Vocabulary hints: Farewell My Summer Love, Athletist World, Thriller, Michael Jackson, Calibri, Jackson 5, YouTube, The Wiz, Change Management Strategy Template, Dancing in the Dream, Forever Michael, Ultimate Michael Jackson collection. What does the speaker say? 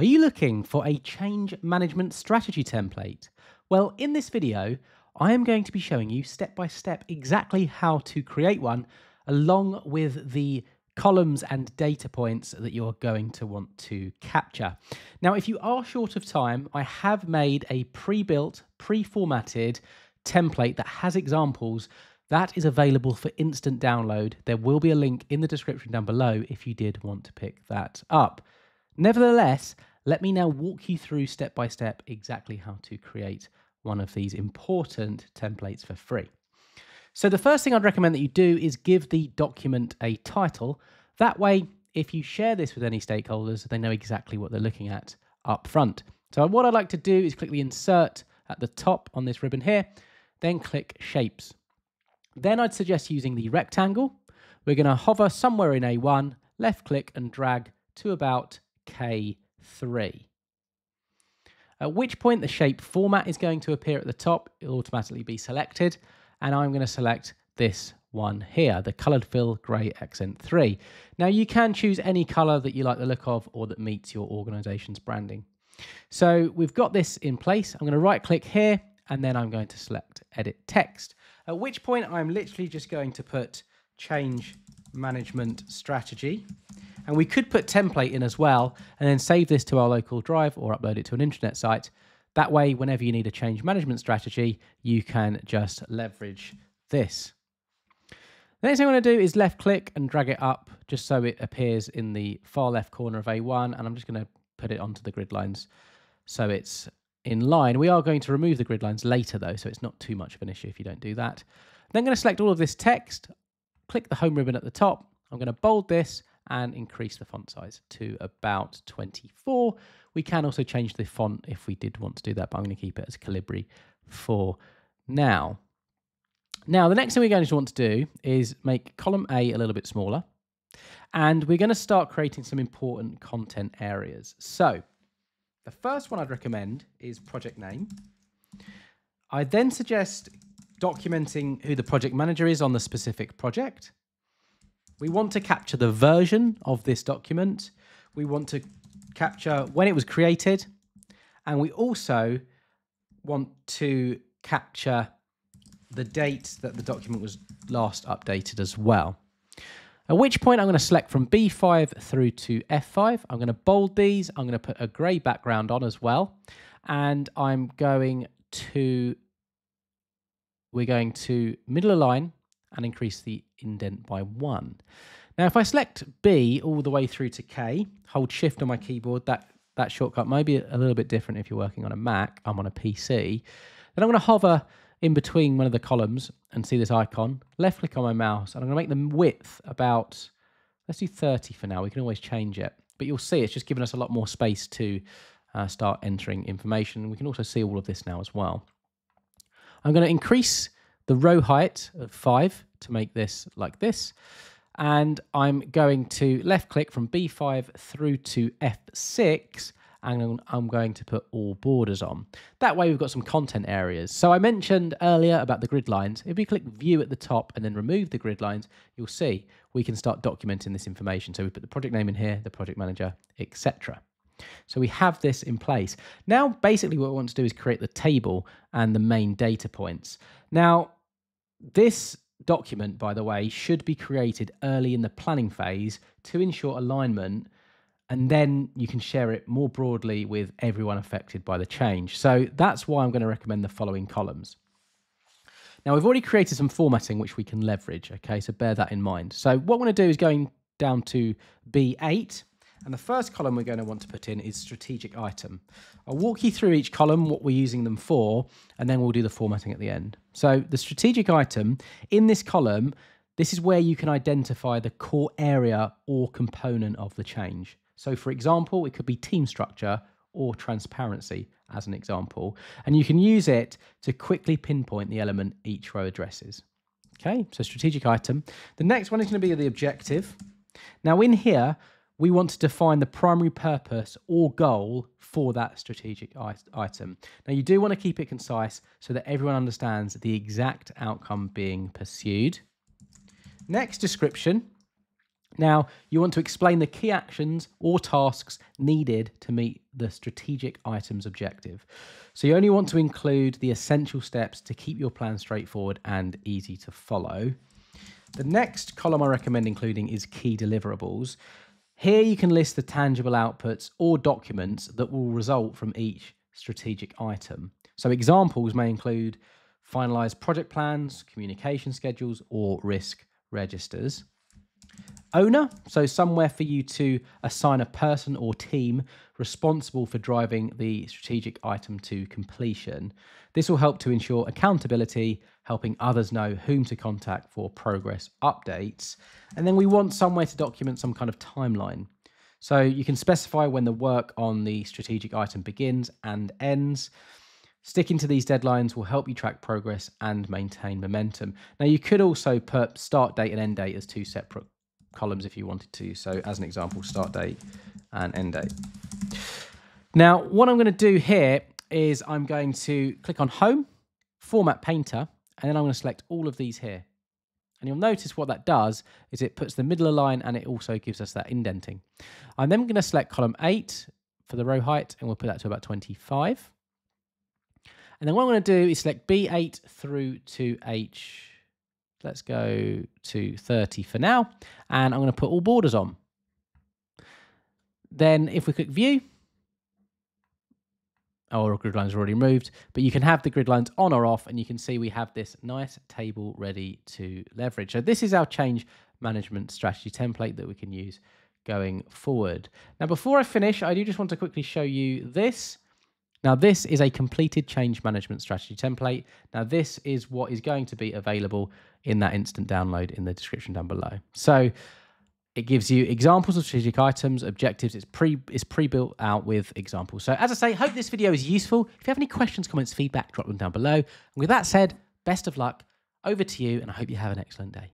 Are you looking for a change management strategy template? Well, in this video, I am going to be showing you step by step exactly how to create one, along with the columns and data points that you're going to want to capture. Now, if you are short of time, I have made a pre-built, pre-formatted template that has examples that is available for instant download. There will be a link in the description down below if you did want to pick that up. Nevertheless, let me now walk you through step by step exactly how to create one of these important templates for free. So the first thing I'd recommend that you do is give the document a title. That way, if you share this with any stakeholders, they know exactly what they're looking at up front. So what I'd like to do is click the insert at the top on this ribbon here, then click shapes. Then I'd suggest using the rectangle. We're going to hover somewhere in A1, left click and drag to about K3. At which point the shape format is going to appear at the top. It'll automatically be selected. And I'm going to select this one here, the colored fill gray accent 3. Now you can choose any color that you like the look of or that meets your organization's branding. So we've got this in place. I'm going to right click here and then I'm going to select edit text. At which point I'm literally just going to put change management strategy. And we could put template in as well and then save this to our local drive or upload it to an internet site. That way, whenever you need a change management strategy, you can just leverage this. The next thing I want to do is left click and drag it up just so it appears in the far left corner of A1. And I'm just going to put it onto the grid lines so it's in line. We are going to remove the grid lines later though, so it's not too much of an issue if you don't do that. Then I'm going to select all of this text, click the home ribbon at the top. I'm going to bold this and increase the font size to about 24. We can also change the font if we did want to do that, but I'm going to keep it as Calibri for now. Now, the next thing we're going to want to do is make column A a little bit smaller, and we're going to start creating some important content areas. So the first one I'd recommend is project name. I then suggest documenting who the project manager is on the specific project. We want to capture the version of this document. We want to capture when it was created. And we also want to capture the date that the document was last updated as well. At which point I'm going to select from B5 through to F5. I'm going to bold these. I'm going to put a grey background on as well. And we're going to middle align and increase the indent by 1. Now, if I select B all the way through to K, hold shift on my keyboard, that shortcut might be a little bit different if you're working on a Mac. I'm on a PC. Then I'm going to hover in between one of the columns and see this icon. Left click on my mouse, and I'm going to make the width about, let's do 30 for now. We can always change it. But you'll see it's just given us a lot more space to start entering information. We can also see all of this now as well. I'm going to increase the row height of 5 to make this like this. And I'm going to left click from B5 through to F6. And I'm going to put all borders on. That way we've got some content areas. So I mentioned earlier about the grid lines. If we click view at the top and then remove the grid lines, you'll see we can start documenting this information. So we put the project name in here, the project manager, etc. So we have this in place. Now, basically what we want to do is create the table and the main data points. Now, this document, by the way, should be created early in the planning phase to ensure alignment, and then you can share it more broadly with everyone affected by the change. So that's why I'm going to recommend the following columns. Now, we've already created some formatting which we can leverage, okay? So bear that in mind. So what I want to do is going down to B8, and the first column we're going to want to put in is strategic item. I'll walk you through each column, what we're using them for, and then we'll do the formatting at the end. So the strategic item, in this column, this is where you can identify the core area or component of the change. So for example, it could be team structure or transparency as an example, and you can use it to quickly pinpoint the element each row addresses. Okay, so strategic item. The next one is going to be the objective. Now in here, we want to define the primary purpose or goal for that strategic item. Now, you do want to keep it concise so that everyone understands the exact outcome being pursued. Next, description. Now, you want to explain the key actions or tasks needed to meet the strategic items objective. So you only want to include the essential steps to keep your plan straightforward and easy to follow. The next column I recommend including is key deliverables. Here you can list the tangible outputs or documents that will result from each strategic item. So examples may include finalized project plans, communication schedules, or risk registers. Owner, so somewhere for you to assign a person or team responsible for driving the strategic item to completion. This will help to ensure accountability, helping others know whom to contact for progress updates. And then we want somewhere to document some kind of timeline. So you can specify when the work on the strategic item begins and ends. Sticking to these deadlines will help you track progress and maintain momentum. Now, you could also put start date and end date as two separate columns if you wanted to. So as an example, start date and end date. Now, what I'm going to do here is I'm going to click on Home, Format Painter, and then I'm going to select all of these here. And you'll notice what that does is it puts the middle align and it also gives us that indenting. I'm then going to select column 8 for the row height, and we'll put that to about 25. And then what I'm going to do is select B8 through to H. Let's go to 30 for now. And I'm going to put all borders on. Then if we click view, our grid lines are already moved, but you can have the grid lines on or off, and you can see we have this nice table ready to leverage. So this is our change management strategy template that we can use going forward. Now, before I finish, I do just want to quickly show you this. Now, this is a completed change management strategy template. Now, this is what is going to be available in that instant download in the description down below. So it gives you examples of strategic items, objectives. It's pre-built out with examples. So as I say, hope this video is useful. If you have any questions, comments, feedback, drop them down below. And with that said, best of luck. Over to you, and I hope you have an excellent day.